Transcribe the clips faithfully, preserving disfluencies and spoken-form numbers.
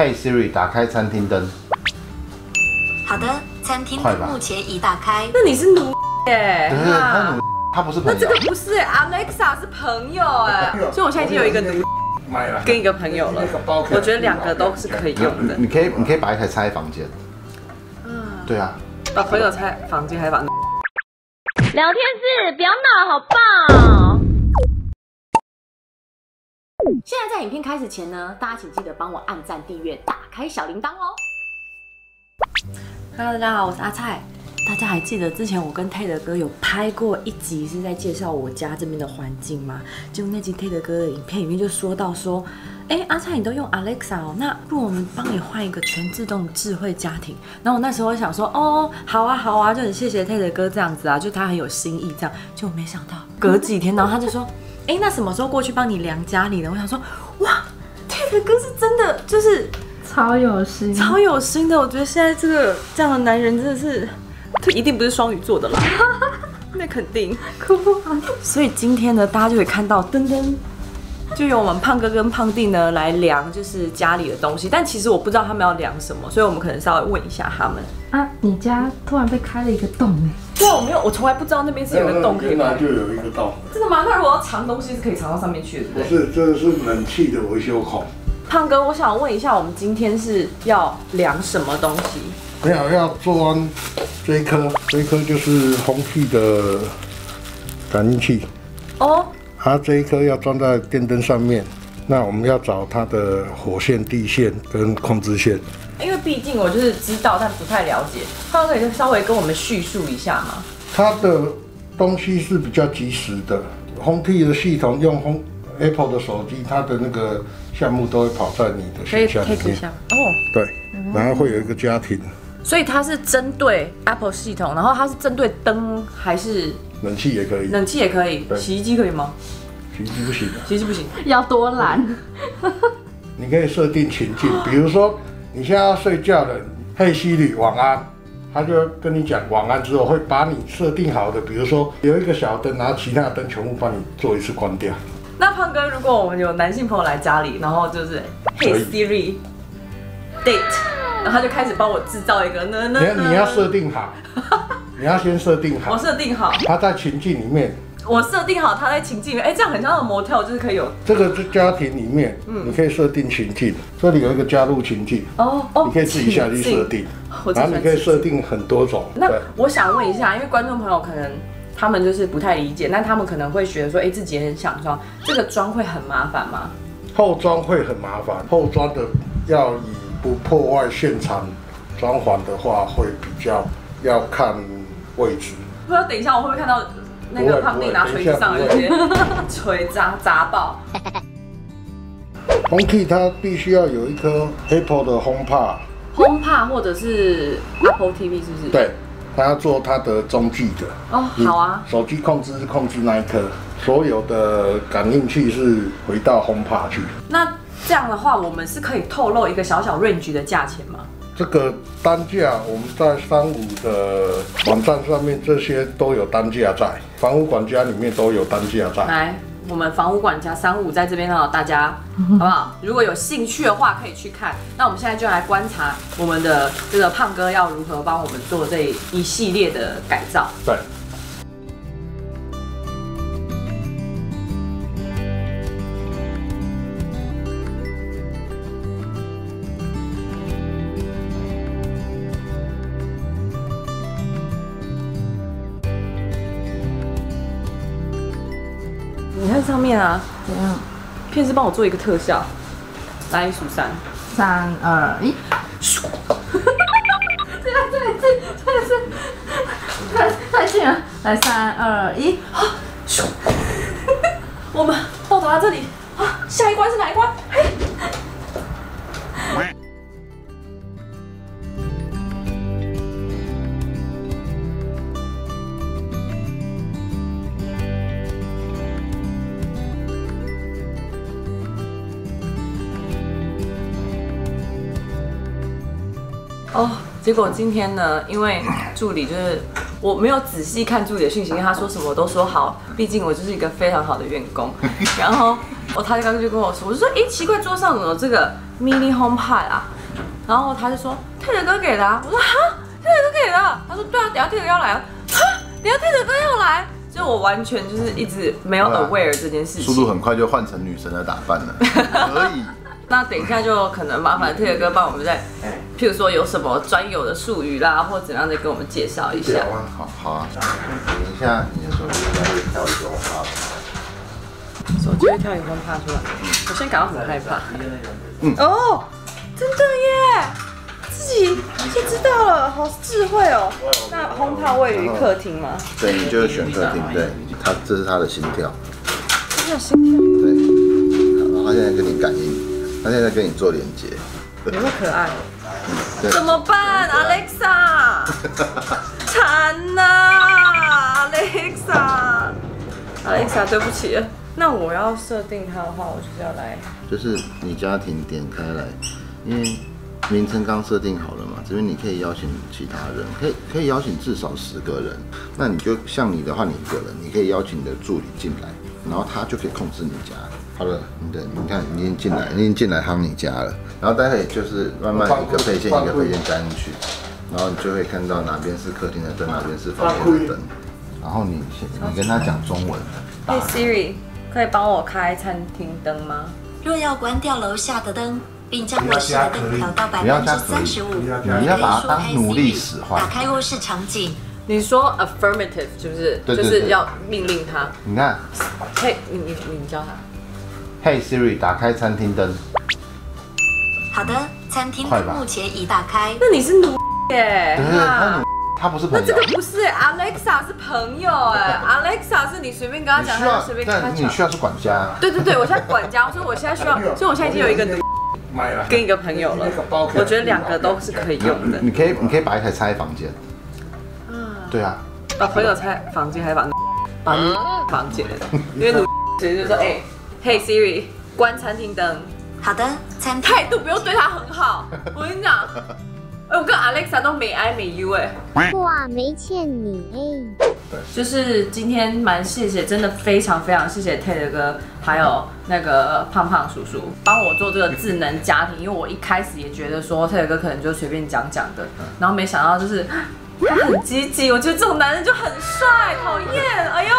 Hey Siri， 打开餐厅灯。好的，餐厅灯目前已打开。那你是奴耶？对，他奴，他不是朋友。那这个不是 Alexa 是朋友哎，所以我现在已经有一个奴跟一个朋友了。我觉得两个都是可以用的。你可以，你可以把一台拆在房间。嗯，对啊，把朋友拆房间还把。聊天室，不要闹，好棒！现在在影片开始前呢，大家请记得帮我按赞、订阅、打开小铃铛哦。Hello， 大家好，我是阿蔡。大家还记得之前我跟 Ted 哥有拍过一集是在介绍我家这边的环境吗？就那集 Ted 哥的影片里面就说到说，哎、欸，阿蔡你都用 Alexa 哦，那不如我们帮你换一个全自动智慧家庭。然后我那时候想说，哦，好啊好啊，就很谢谢 Ted 哥这样子啊，就他很有心意这样。就没想到隔几天，然后他就说。哎，那什么时候过去帮你量家里呢？我想说，哇 ，Ted 哥是真的就是超有心，超有心的。我觉得现在这个这样的男人真的是，这一定不是双鱼座的啦，那肯定。哭不好。所以今天呢，大家就可以看到，噔噔，就由我们胖哥跟胖弟呢来量，就是家里的东西。但其实我不知道他们要量什么，所以我们可能稍微问一下他们。啊，你家突然被开了一个洞哎。对，我没有，我从来不知道那边是有个洞可以吗？就有一个洞。真的吗？那如果要藏东西是可以藏到上面去的，对不对？不是，这是冷气的维修孔。胖哥，我想问一下，我们今天是要量什么东西？没有，要做完这一颗，这一颗就是空气的感应器。哦。它这一颗要装在电灯上面，那我们要找它的火线、地线跟控制线。因为毕竟我就是知道，但不太了解。他可以稍微跟我们叙述一下吗？它的东西是比较及时的，Home Pod的系统用 Home Apple 的手机，它的那个项目都会跑在你的选项里面。可以 take 哦，对，然后会有一个家庭。所以它是针对 Apple 系统，然后它是针对灯还是？冷气也可以，冷气也可以，洗衣机可以吗？洗衣机不行，洗衣机不行，要多懒。你可以设定情境，比如说。你现在要睡觉了，嘿 Siri 晚安，他就跟你讲晚安之后，会把你设定好的，比如说有一个小灯，然后其他的灯全部帮你做一次关掉。那胖哥，如果我们有男性朋友来家里，然后就是嘿 Siri date， 然后他就开始帮我制造一个呢呢呢。你要设定好，你要先设定好。我设定好。他在情境里面。我设定好他在情境里面，哎、欸，这样很像那种模特，就是可以有这个家庭里面，嗯，你可以设定情境，这里有一个加入情境，哦哦，你可以自己下去设定，然后你可以设定很多种。那我想问一下，因为观众朋友可能他们就是不太理解，那他们可能会觉得说，哎、欸，自己也很想装，这个装会很麻烦吗？后装会很麻烦，后装的要以不破坏现场装潢的话，会比较要看位置。不知道等一下我会不会看到。那个胖弟拿锤子上来直接锤砸砸爆。Home Pod 它必须要有一颗 Apple 的 Home Pod。Home Pod 或者是 Apple T V 是不是？对，它要做它的中继的。哦，好啊。手机控制是控制那一颗，所有的感应器是回到 Home Pod 去。那这样的话，我们是可以透露一个小小 range 的价钱吗？这个单价我们在三五的网站上面，这些都有单价在，房屋管家里面都有单价在。来，我们房屋管家三五在这边呢，大家好不好？如果有兴趣的话，可以去看。那我们现在就来观察我们的这个胖哥要如何帮我们做这一系列的改造。对。你看上面啊，怎样？片是帮我做一个特效，来一数三，三二一，数！对啊对对对对，太太近了，来三二一，啊数！我们到达这里啊，下一关是哪一关？哦，结果今天呢，因为助理就是我没有仔细看助理的讯息，因为他说什么我都说好，毕竟我就是一个非常好的员工。然后我他刚刚就跟我说，我就说，哎，奇怪，桌上怎么有这个 mini home pod 啊？然后他就说泰德哥给的、啊，我说哈，泰德哥给的，他说对啊，等下泰德要来了，哈，等下泰德哥要来。 就我完全就是一直没有 aware 这件事情，速度很快就换成女神的打扮了，可以。那等一下就可能麻烦Taylor哥帮我们再，譬如说有什么专有的术语啦，或怎样的给我们介绍一下。好好啊，等一下你的手机会跳一个Home Pod，手机会跳一个Home Pod出来，我现在感到很害怕。嗯哦，真的耶，自己就知道了，好智慧哦。 那Home Pod位于客厅吗？对，你就选客厅。对，它这是它的心跳。它的心跳。对，然后它现在跟你感应，它现在跟你做连接。有没有可爱？怎么办 ，Alexa？ 惨呐 ，Alexa！Alexa， 对不起。那我要设定它的话，我就是要来。就是你家庭点开来，因为。 名称刚设定好了嘛？这边你可以邀请其他人，可以可以邀请至少十个人。那你就像你的话，你一个人，你可以邀请你的助理进来，然后他就可以控制你家。好了，你的你看你已经进来，你已经进来夯你家了。然后待会就是慢慢一个配件一个配件加进去，然后你就会看到哪边是客厅的灯，哪边是房间的灯。然后你你跟他讲中文。Hey Siri， 可以帮我开餐厅灯吗？若要关掉楼下的灯。 并将卧室的灯调到百分之三十五。你要把它当奴隶使唤。打开卧室场景。你说 affirmative 是不是？对对对。就是要命令他。你看。嘿，你你你教他。Hey Siri， 打开餐厅灯。好的，餐厅灯目前已打开。那你是奴耶？对，他奴，他不是朋友。那这个不是 Alexa 是朋友哎 ，Alexa 是你随便跟他讲，他就随便跟他讲。你需要是管家。对对对，我现在管家，所以我现在需要，所以我现在已经有一个。 跟一个朋友了，我觉得两个都是可以用的。你可以，你可以把一台拆房间。啊，对啊，把朋友拆房间还把把房间，因为直接就说哎， Hey Siri， 关餐厅灯。好的，餐态度不用对他很好。我跟你讲，哎，我跟 Alexa 都没挨没 U 哎。哇，没欠你哎。对，就是今天蛮谢谢，真的非常非常谢谢 Ted 哥。 还有那个胖胖叔叔帮我做这个智能家庭，因为我一开始也觉得说泰德哥可能就随便讲讲的，然后没想到就是他很积极，我觉得这种男人就很帅，讨厌，哎呦，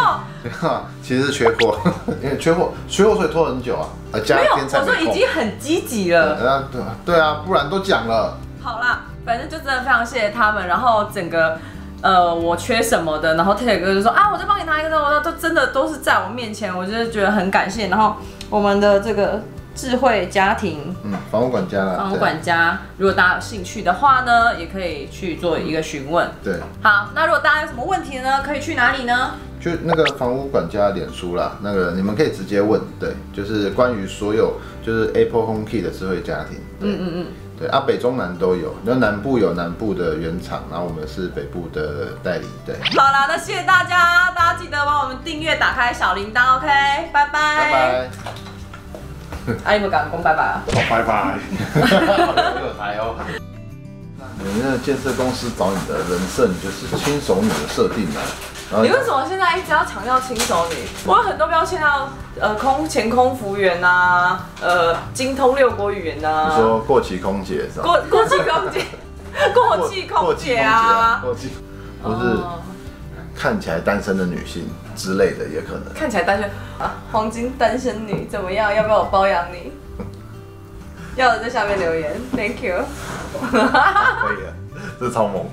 其实是缺货，因为缺货，缺货所以拖很久啊，啊，加一天才没空。我说已经很积极了，啊，对啊，对啊，不然都讲了。好啦，反正就真的非常谢谢他们，然后整个。 呃，我缺什么的，然后泰德哥就说啊，我再帮你拿一个，我都真的都是在我面前，我就是觉得很感谢。然后我们的这个智慧家庭，嗯，房屋管家啦，房屋管家，如果大家有兴趣的话呢，也可以去做一个询问。对，好，那如果大家有什么问题呢，可以去哪里呢？就那个房屋管家脸书啦，那个你们可以直接问，对，就是关于所有就是 Apple Home Key 的智慧家庭，嗯嗯嗯。 对啊，北中南都有。那南部有南部的原厂，然后我们是北部的代理。对，好啦，那谢谢大家，大家记得帮我们订阅、打开小铃铛 ，OK， 拜拜。拜拜。啊，你们敢讲拜拜啊？哦，拜拜。有台哦。你那个建设公司找你的人设，你就是轻熟女的设定啊。 你为什么现在一直要强调轻熟女？我有很多标签啊，呃，空前空服员啊，呃，精通六国语言啊。你说过气空姐是吧？过过气空姐，过气空姐啊，过气，不是看起来单身的女性之类的也可能。看起来单身啊，黄金单身女怎么样？要不要我包养你？要的在下面留言 ，Thank you。可以啊，这超萌。